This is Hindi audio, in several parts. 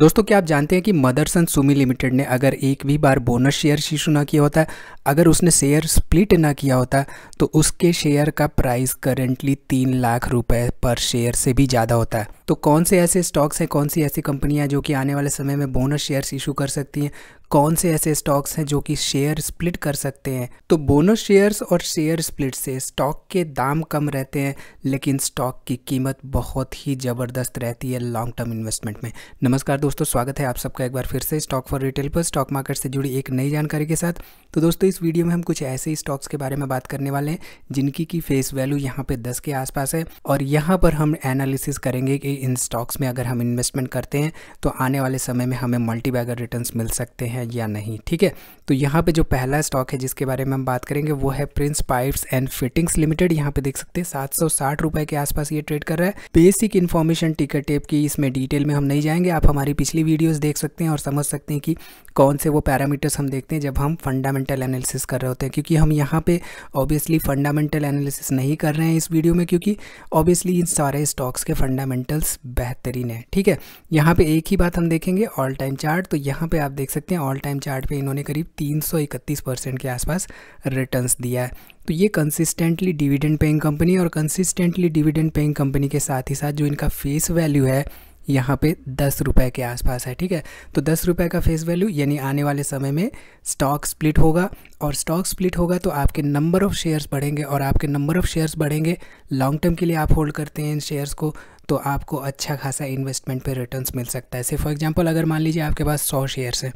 दोस्तों, क्या आप जानते हैं कि मदरसन सुमी लिमिटेड ने अगर एक भी बार बोनस शेयर इशू ना किया होता, अगर उसने शेयर स्प्लिट ना किया होता तो उसके शेयर का प्राइस करेंटली 3 लाख रुपए पर शेयर से भी ज़्यादा होता है। तो कौन से ऐसे स्टॉक्स हैं, कौन सी ऐसी कंपनियां जो कि आने वाले समय में बोनस शेयर्स इशू कर सकती हैं, कौन से ऐसे स्टॉक्स हैं जो कि शेयर स्प्लिट कर सकते हैं। तो बोनस शेयर्स और शेयर स्प्लिट से स्टॉक के दाम कम रहते हैं लेकिन स्टॉक की कीमत बहुत ही ज़बरदस्त रहती है लॉन्ग टर्म इन्वेस्टमेंट में। नमस्कार दोस्तों, स्वागत है आप सबका एक बार फिर से स्टॉक फॉर रिटेल पर स्टॉक मार्केट से जुड़ी एक नई जानकारी के साथ। तो दोस्तों, इस वीडियो में हम कुछ ऐसे ही स्टॉक्स के बारे में बात करने वाले हैं जिनकी की फेस वैल्यू यहाँ पे 10 के आसपास है और यहाँ पर हम एनालिसिस करेंगे कि इन स्टॉक्स में अगर हम इन्वेस्टमेंट करते हैं तो आने वाले समय में हमें मल्टीबैगर रिटर्न्स मिल सकते हैं या नहीं। ठीक है, तो यहाँ पे जो पहला स्टॉक है जिसके बारे में हम बात करेंगे वो है Prince Pipes and Fittings Limited. यहाँ पे देख सकते हैं 760 रुपए के आसपास ये ट्रेड कर रहा है। बेसिक इन्फॉर्मेशन टिकर टेप की, इसमें डिटेल में हम नहीं जाएंगे। आप हमारी पिछली वीडियोस देख सकते हैं और समझ सकते हैं कि कौन से वो पैरामीटर्स हम देखते हैं जब हम फंडामेंटल एनालिसिस कर रहे होते हैं, क्योंकि हम यहाँ पे ऑब्वियसली फंडामेंटल एनालिसिस नहीं कर रहे हैं इस वीडियो में, क्योंकि ऑब्वियसली इन सारे स्टॉक्स के फंडामेंटल्स बेहतरीन है। ठीक है, यहाँ पे एक ही बात हम देखेंगे, ऑल टाइम चार्ट। तो यहाँ पे आप देख सकते हैं ऑल टाइम चार्ट पे इन्होंने करीब 331% के आसपास रिटर्न्स दिया है। तो ये कंसिस्टेंटली डिविडेंड पेइंग कंपनी और कंसिस्टेंटली डिविडेंड पेइंग कंपनी के साथ ही साथ जो इनका फेस वैल्यू है यहाँ पे 10 रुपए के आसपास है। ठीक है, तो 10 रुपए का फेस वैल्यू, यानी आने वाले समय में स्टॉक स्प्लिट होगा और स्टॉक स्प्लिट होगा तो आपके नंबर ऑफ़ शेयर्स बढ़ेंगे और आपके नंबर ऑफ़ शेयर्स बढ़ेंगे, लॉन्ग टर्म के लिए आप होल्ड करते हैं इन शेयर्स को तो आपको अच्छा खासा इन्वेस्टमेंट पे रिटर्न्स मिल सकता है। से फॉर एग्जांपल अगर मान लीजिए आपके पास 100 शेयर्स हैं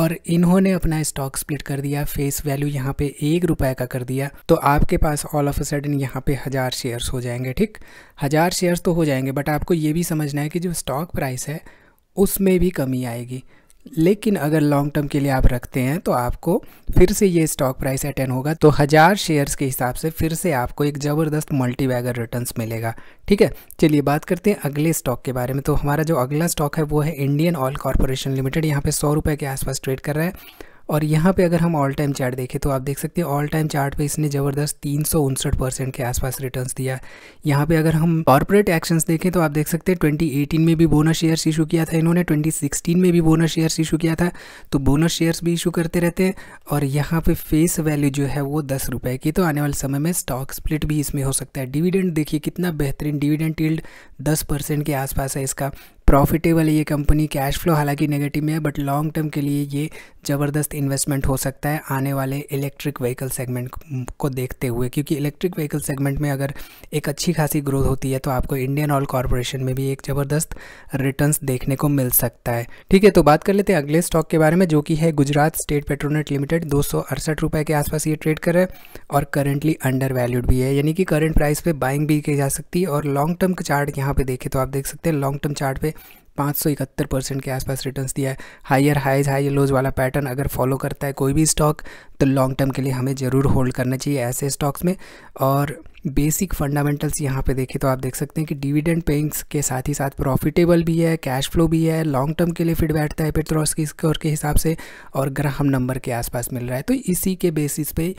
और इन्होंने अपना स्टॉक स्प्लिट कर दिया, फेस वैल्यू यहाँ पे 1 रुपए का कर दिया, तो आपके पास ऑल ऑफ अ सडन यहाँ पे 1000 शेयर्स हो जाएंगे। ठीक, 1000 शेयर्स तो हो जाएंगे, बट आपको ये भी समझना है कि जो स्टॉक प्राइस है उसमें भी कमी आएगी। लेकिन अगर लॉन्ग टर्म के लिए आप रखते हैं तो आपको फिर से ये स्टॉक प्राइस अटेन होगा, तो 1000 शेयर्स के हिसाब से फिर से आपको एक ज़बरदस्त मल्टीबैगर रिटर्न्स मिलेगा। ठीक है, चलिए बात करते हैं अगले स्टॉक के बारे में। तो हमारा जो अगला स्टॉक है वो है इंडियन ऑयल कॉरपोरेशन लिमिटेड। यहाँ पे 100 रुपये के आसपास ट्रेड कर रहा है और यहाँ पे अगर हम ऑल टाइम चार्ट देखें तो आप देख सकते हैं ऑल टाइम चार्ट पे इसने ज़बरदस्त 359% के आसपास रिटर्न्स दिया। यहाँ पे अगर हम कॉर्पोरेट एक्शंस देखें तो आप देख सकते हैं 2018 में भी बोनस शेयर्स इशू किया था इन्होंने, 2016 में भी बोनस शेयर्स इशू किया था, तो बोनस शेयर्स भी इशू करते रहते हैं और यहाँ पर फेस वैल्यू जो है वो 10 रुपये की। तो आने वाले समय में स्टॉक स्प्लिट भी इसमें हो सकता है। डिविडेंड देखिए कितना बेहतरीन डिविडेंड यील्ड 10% के आसपास है, इसका प्रॉफिटेबल है ये कंपनी, कैश फ्लो हालांकि नेगेटिव में है बट लॉन्ग टर्म के लिए ये ज़बरदस्त इन्वेस्टमेंट हो सकता है आने वाले इलेक्ट्रिक व्हीकल सेगमेंट को देखते हुए, क्योंकि इलेक्ट्रिक व्हीकल सेगमेंट में अगर एक अच्छी खासी ग्रोथ होती है तो आपको इंडियन ऑयल कॉरपोरेशन में भी एक ज़बरदस्त रिटर्न्स देखने को मिल सकता है। ठीक है, तो बात कर लेते हैं अगले स्टॉक के बारे में जो कि है गुजरात स्टेट पेट्रोनेट लिमिटेड। 268 रुपये के आसपास ये ट्रेड कर रहा है और करेंटली अंडर वैल्यूड भी है, यानी कि करेंट प्राइस पर बाइंग भी की जा सकती है। और लॉन्ग टर्म का चार्ट यहाँ पे देखें तो आप देख सकते हैं लॉन्ग टर्म चार्ट पे 571% के आसपास रिटर्न्स दिया है। हायर हाइज हायर लोज वाला पैटर्न अगर फॉलो करता है कोई भी स्टॉक तो लॉन्ग टर्म के लिए हमें ज़रूर होल्ड करना चाहिए ऐसे स्टॉक्स में। और बेसिक फंडामेंटल्स यहाँ पे देखें तो आप देख सकते हैं कि डिविडेंड पेइंग्स के साथ ही साथ प्रॉफिटेबल भी है, कैश फ्लो भी है, लॉन्ग टर्म के लिए फिट बैठता है पेट्रोस्की स्कोर के हिसाब से और ग्राहम नंबर के आसपास मिल रहा है, तो इसी के बेसिस पे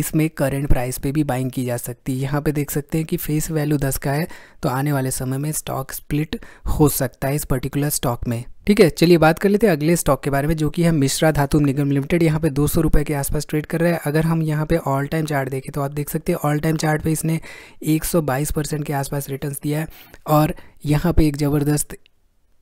इसमें करेंट प्राइस पे भी बाइंग की जा सकती है। यहाँ पे देख सकते हैं कि फेस वैल्यू 10 का है, तो आने वाले समय में स्टॉक स्प्लिट हो सकता है इस पर्टिकुलर स्टॉक में। ठीक है, चलिए बात कर लेते हैं अगले स्टॉक के बारे में जो कि है मिश्रा धातु निगम लिमिटेड। यहाँ पे 200 रुपये के आसपास ट्रेड कर रहा है। अगर हम यहाँ पे ऑल टाइम चार्ट देखें तो आप देख सकते हैं ऑल टाइम चार्ट पे इसने 122% के आसपास रिटर्न्स दिया है और यहाँ पे एक ज़बरदस्त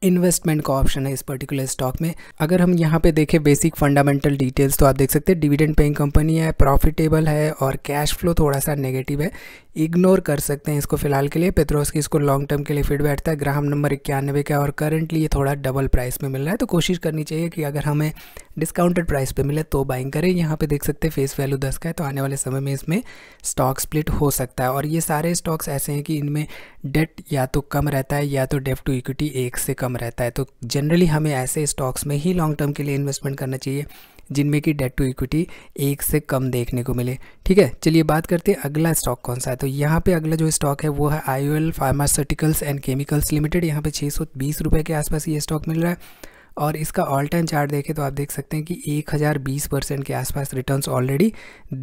इन्वेस्टमेंट का ऑप्शन है इस पर्टिकुलर स्टॉक में। अगर हम यहाँ पे देखें बेसिक फंडामेंटल डिटेल्स तो आप देख सकते हैं डिविडेंड पेइंग कंपनी है, प्रॉफिटेबल है और कैश फ्लो थोड़ा सा नेगेटिव है, इग्नोर कर सकते हैं इसको फिलहाल के लिए। पेट्रोस्की इसको लॉन्ग टर्म के लिए फिट बैठता है, ग्राहम नंबर 91 का और करंटली ये थोड़ा डबल प्राइस में मिल रहा है, तो कोशिश करनी चाहिए कि अगर हमें डिस्काउंटेड प्राइस पे मिले तो बाइंग करें। यहाँ पे देख सकते हैं फेस वैल्यू 10 का है, तो आने वाले समय में इसमें स्टॉक स्प्लिट हो सकता है। और ये सारे स्टॉक्स ऐसे हैं कि इनमें डेट या तो कम रहता है या तो डेट टू इक्विटी 1 से कम रहता है, तो जनरली हमें ऐसे स्टॉक्स में ही लॉन्ग टर्म के लिए इन्वेस्टमेंट करना चाहिए जिनमें कि डेट टू इक्विटी 1 से कम देखने को मिले। ठीक है, चलिए बात करते हैं अगला स्टॉक कौन सा है। तो यहाँ पे अगला जो स्टॉक है वो है IOL L pharmaceuticals and chemicals limited. यहाँ पे 620 रुपये के आसपास ये स्टॉक मिल रहा है और इसका ऑल टाइम चार्ट देखें तो आप देख सकते हैं कि 1020% के आसपास रिटर्न्स ऑलरेडी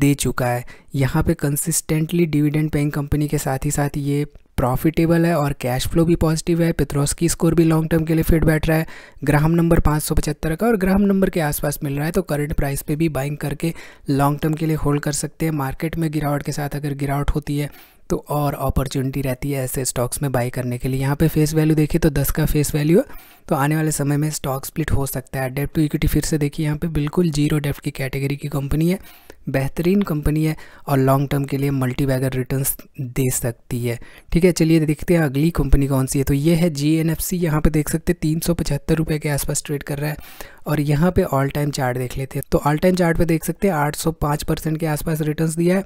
दे चुका है। यहाँ पे कंसिस्टेंटली डिविडेंड पेइंग कंपनी के साथ ही साथ ये प्रॉफिटेबल है और कैश फ्लो भी पॉजिटिव है। पेत्रोस्की स्कोर भी लॉन्ग टर्म के लिए फिट बैठ रहा है, ग्राहम नंबर 575 का और ग्राहम नंबर के आसपास मिल रहा है, तो करंट प्राइस पे भी बाइंग करके लॉन्ग टर्म के लिए होल्ड कर सकते हैं। मार्केट में गिरावट के साथ अगर गिरावट होती है तो और अपॉर्चुनिटी रहती है ऐसे स्टॉक्स में बाई करने के लिए। यहाँ पे फेस वैल्यू देखिए तो 10 का फेस वैल्यू है, तो आने वाले समय में स्टॉक स्प्लिट हो सकता है। डेप्ट टू इक्विटी फिर से देखिए, यहाँ पे बिल्कुल जीरो डेप्ट की कैटेगरी की कंपनी है, बेहतरीन कंपनी है और लॉन्ग टर्म के लिए मल्टी बैगर रिटर्न्स दे सकती है। ठीक है, चलिए देखते हैं अगली कंपनी कौन सी है। तो ये है GNFC। यहाँ पे देख सकते हैं 375 रुपये के आसपास ट्रेड कर रहा है और यहाँ पे ऑल टाइम चार्ट देख लेते हैं। तो ऑल टाइम चार्ट पे देख सकते हैं 805% के आसपास रिटर्न्स दिया है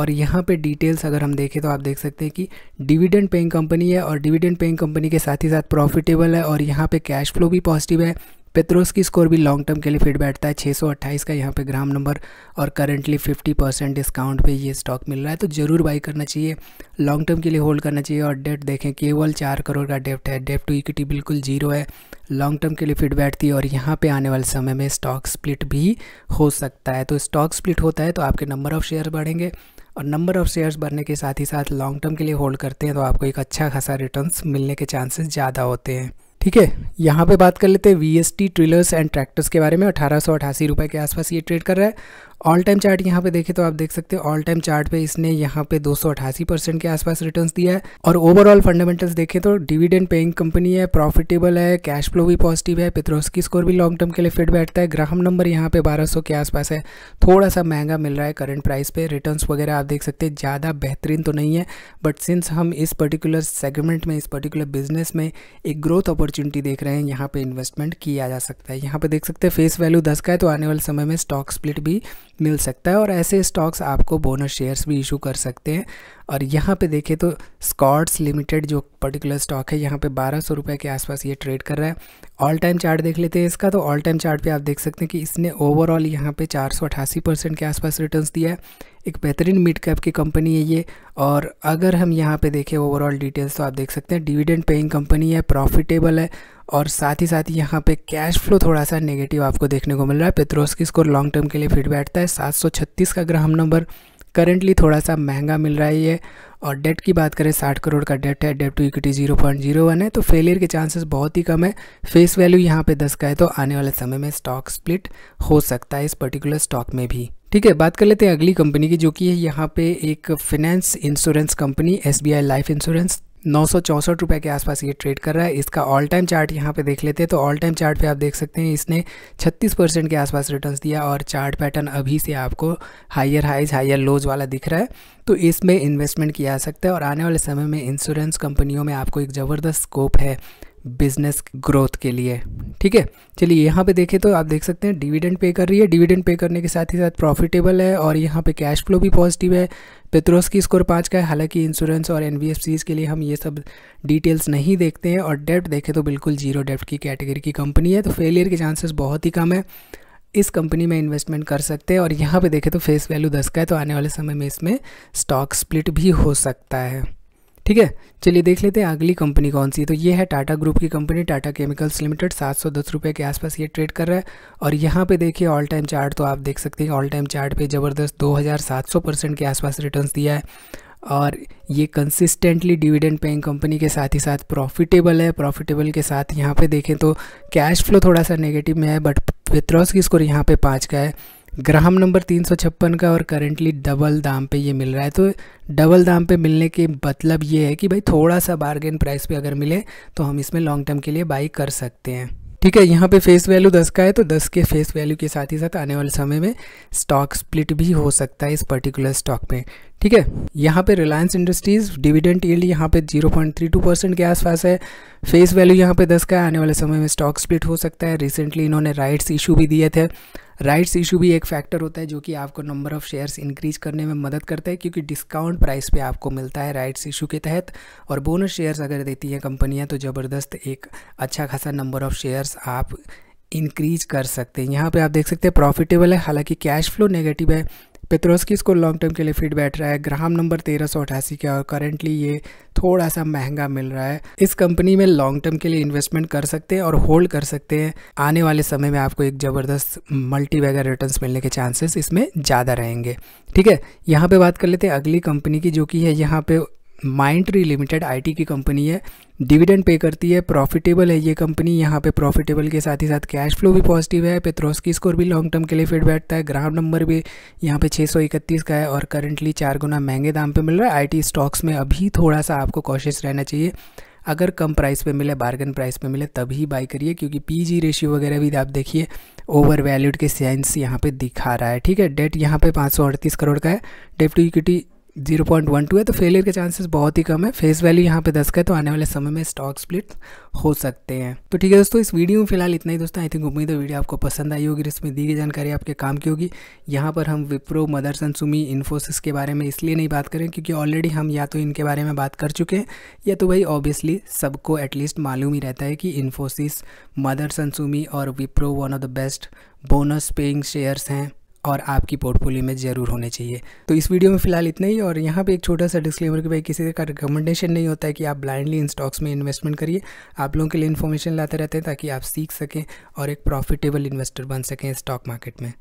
और यहाँ पे डिटेल्स अगर हम देखें तो आप देख सकते हैं कि डिविडेंड पेइंग कंपनी है और डिविडेंड पेइंग कंपनी के साथ ही साथ प्रॉफिटेबल है और यहाँ पे कैश फ्लो भी पॉजिटिव है। पेत्रोस्की स्कोर भी लॉन्ग टर्म के लिए फिट बैठता है, 628 का यहाँ पे ग्राम नंबर और करंटली 50% डिस्काउंट पे ये स्टॉक मिल रहा है, तो ज़रूर बाई करना चाहिए, लॉन्ग टर्म के लिए होल्ड करना चाहिए। और डेट देखें, केवल 4 करोड़ का डेप्ट है, डेप्ट टू इक्विटी बिल्कुल जीरो है, लॉन्ग टर्म के लिए फिट बैठती है और यहाँ पे आने वाले समय में स्टॉक स्प्लिट भी हो सकता है। तो स्टॉक स्प्लिट होता है तो आपके नंबर ऑफ़ शेयर बढ़ेंगे और नंबर ऑफ़ शेयर्स बढ़ने के साथ ही साथ लॉन्ग टर्म के लिए होल्ड करते हैं तो आपको एक अच्छा खासा रिटर्न्स मिलने के चांसेस ज़्यादा होते हैं। ठीक है, यहाँ पे बात कर लेते हैं VST ट्रिलर्स एंड ट्रैक्टर्स के बारे में। 1888 रुपये के आसपास ये ट्रेड कर रहा है। ऑल टाइम चार्ट यहाँ पे देखें तो आप देख सकते हैं ऑल टाइम चार्ट पे इसने यहाँ पे 288% के आसपास रिटर्न्स दिया है और ओवरऑल फंडामेंटल्स देखें तो डिविडेंड पेइंग कंपनी है, प्रॉफिटेबल है, कैश फ्लो भी पॉजिटिव है, पेत्रोस्की स्कोर भी लॉन्ग टर्म के लिए फिट बैठता है, ग्राहम नंबर यहाँ पे 1200 के आसपास है, थोड़ा सा महंगा मिल रहा है करंट प्राइस पे। रिटर्न्स वगैरह आप देख सकते हैं ज़्यादा बेहतरीन तो नहीं है, बट सिंस हम इस पर्टिकुलर सेगमेंट में, इस पर्टिकुलर बिजनेस में एक ग्रोथ अपॉर्चुनिटी देख रहे हैं, यहाँ पे इन्वेस्टमेंट किया जा सकता है। यहाँ पे देख सकते हैं फेस वैल्यू 10 का है, तो आने वाले समय में स्टॉक स्प्लिट भी मिल सकता है और ऐसे स्टॉक्स आपको बोनस शेयर्स भी इशू कर सकते हैं। और यहाँ पे देखें तो स्कॉट्स लिमिटेड जो पर्टिकुलर स्टॉक है यहाँ पे 1200 रुपये के आसपास ये ट्रेड कर रहा है। ऑल टाइम चार्ट देख लेते हैं इसका, तो ऑल टाइम चार्ट पे आप देख सकते हैं कि इसने ओवरऑल यहाँ पे 488% के आसपास रिटर्न्स दिया है। एक बेहतरीन मिड कैप की कंपनी है ये और अगर हम यहाँ पे देखें ओवरऑल डिटेल्स तो आप देख सकते हैं डिविडेंड पेइंग कंपनी है, प्रॉफिटेबल है और साथ ही साथ यहाँ पे कैश फ्लो थोड़ा सा नेगेटिव आपको देखने को मिल रहा है। पेत्रोस्की स्कोर लॉन्ग टर्म के लिए फिट बैठता है, 736 का ग्राहम नंबर, करंटली थोड़ा सा महंगा मिल रहा है ये। और डेट की बात करें 60 करोड़ का डेट है, डेट टू इक्विटी 0.01 है, तो फेलियर के चांसेस बहुत ही कम है। फेस वैल्यू यहाँ पे 10 का है, तो आने वाले समय में स्टॉक स्प्लिट हो सकता है इस पर्टिकुलर स्टॉक में भी। ठीक है, बात कर लेते हैं अगली कंपनी की, जो कि है यहाँ पे एक finance insurance company SBI Life Insurance. 964 रुपये के आसपास ये ट्रेड कर रहा है। इसका ऑल टाइम चार्ट यहाँ पे देख लेते हैं, तो ऑल टाइम चार्ट पे आप देख सकते हैं इसने 36% के आसपास रिटर्न्स दिया और चार्ट पैटर्न अभी से आपको हायर हाइज हायर लोज वाला दिख रहा है, तो इसमें इन्वेस्टमेंट किया जा सकता है और आने वाले समय में इंश्योरेंस कंपनियों में आपको एक ज़बरदस्त स्कोप है बिजनेस ग्रोथ के लिए। ठीक है, चलिए यहाँ पे देखें तो आप देख सकते हैं डिविडेंड पे कर रही है, डिविडेंड पे करने के साथ ही साथ प्रॉफिटेबल है और यहाँ पे कैश फ्लो भी पॉजिटिव है। पेत्रोस्की स्कोर 5 का है, हालांकि इंश्योरेंस और NBFCs के लिए हम ये सब डिटेल्स नहीं देखते हैं। और डेप्ट देखें तो बिल्कुल जीरो डेप्ट की कैटेगरी की कंपनी है, तो फेलियर के चांसेस बहुत ही कम है, इस कंपनी में इन्वेस्टमेंट कर सकते हैं। और यहाँ पे देखें तो फेस वैल्यू 10 का है, तो आने वाले समय में इसमें स्टॉक स्प्लिट भी हो सकता है। ठीक है, चलिए देख लेते हैं अगली कंपनी कौन सी है। तो ये है टाटा ग्रुप की कंपनी टाटा केमिकल्स लिमिटेड। 710 रुपये के आसपास ये ट्रेड कर रहा है और यहाँ पे देखिए ऑल टाइम चार्ट, तो आप देख सकते हैं ऑल टाइम चार्ट पे ज़बरदस्त 2700% के आसपास रिटर्न्स दिया है और ये कंसिस्टेंटली डिविडेंड पेइंग कंपनी के साथ ही साथ प्रॉफिटेबल है। प्रॉफिटेबल के साथ यहाँ पे देखें तो कैश फ्लो थोड़ा सा नेगेटिव में है, बट पेत्रोस्की स्कोर यहाँ पे 5 का है, ग्राहम नंबर 356 का और करंटली डबल दाम पे ये मिल रहा है। तो डबल दाम पे मिलने के मतलब ये है कि भाई थोड़ा सा बार्गेन प्राइस पे अगर मिले तो हम इसमें लॉन्ग टर्म के लिए बाई कर सकते हैं। ठीक है, यहाँ पे फेस वैल्यू 10 का है, तो 10 के फेस वैल्यू के साथ ही साथ आने वाले समय में स्टॉक स्प्लिट भी हो सकता है इस पर्टिकुलर स्टॉक में। ठीक है, यहाँ पे रिलायंस इंडस्ट्रीज़ डिविडेंड यील्ड यहाँ पे 0.32% के आसपास है, फेस वैल्यू यहाँ पे 10 का है, आने वाले समय में स्टॉक स्प्लिट हो सकता है। रिसेंटली इन्होंने राइट्स इशू भी दिए थे, राइट्स इशू भी एक फैक्टर होता है जो कि आपको नंबर ऑफ़ शेयर्स इंक्रीज करने में मदद करता है, क्योंकि डिस्काउंट प्राइस पे आपको मिलता है राइट्स इशू के तहत। और बोनस शेयर्स अगर देती हैं कंपनियां तो ज़बरदस्त एक अच्छा खासा नंबर ऑफ़ शेयर्स आप इंक्रीज कर सकते हैं। यहाँ पे आप देख सकते हैं प्रॉफिटेबल है, हालांकि कैश फ्लो नेगेटिव है। पेत्रोस्की इसको लॉन्ग टर्म के लिए फिट बैठ रहा है। ग्राम नंबर 1388 का और करेंटली ये थोड़ा सा महंगा मिल रहा है। इस कंपनी में लॉन्ग टर्म के लिए इन्वेस्टमेंट कर सकते हैं और होल्ड कर सकते हैं। आने वाले समय में आपको एक ज़बरदस्त मल्टीबैगर रिटर्न्स मिलने के चांसेस इसमें ज़्यादा रहेंगे। ठीक है, यहाँ पे बात कर लेते हैं अगली कंपनी की, जो कि है यहाँ पे माइंट्री लिमिटेड। आईटी की कंपनी है, डिविडेंड पे करती है, प्रॉफिटेबल है ये कंपनी। यहाँ पे प्रॉफिटेबल के साथ ही साथ कैश फ्लो भी पॉजिटिव है। पेत्रोस्की स्कोर भी लॉन्ग टर्म के लिए फिट बैठता है। ग्राम नंबर भी यहाँ पे 631 का है और करंटली 4 गुना महंगे दाम पे मिल रहा है। आईटी स्टॉक्स में अभी थोड़ा सा आपको कॉशियस रहना चाहिए। अगर कम प्राइस पे मिले, बार्गन प्राइस पे मिले, तभी बाई करिए, क्योंकि पीजी रेशियो वगैरह भी आप देखिए ओवर वैल्यूड के साइंस यहाँ पे दिखा रहा है। ठीक है, डेट यहाँ पे 538 करोड़ का है, डेट टू इक्विटी 0.12 है, तो फेलियर के चांसेस बहुत ही कम है। फेस वैल्यू यहाँ पे 10 का है, तो आने वाले समय में स्टॉक स्प्लिट हो सकते हैं। तो ठीक है दोस्तों, इस वीडियो में फिलहाल इतना ही। दोस्तों आई थिंक उम्मीद है वीडियो आपको पसंद आई होगी, इसमें दी गई जानकारी आपके काम की होगी। यहाँ पर हम विप्रो, मदरसन सुमी, इन्फोसिस के बारे में इसलिए नहीं बात करें क्योंकि ऑलरेडी हम या तो इनके बारे में बात कर चुके हैं, या तो भाई ऑब्वियसली सबको एटलीस्ट मालूम ही रहता है कि इन्फोसिस, मदरसन सुमी और Wipro one of the best bonus paying shares हैं और आपकी पोर्टफोलियो में ज़रूर होने चाहिए। तो इस वीडियो में फिलहाल इतना ही। और यहाँ पे एक छोटा सा डिस्क्लेमर कि भाई किसी का रिकमेंडेशन नहीं होता है कि आप ब्लाइंडली इन स्टॉक्स में इन्वेस्टमेंट करिए। आप लोगों के लिए इन्फॉर्मेशन लाते रहते हैं ताकि आप सीख सकें और एक प्रॉफिटेबल इन्वेस्टर बन सकें स्टॉक मार्केट में।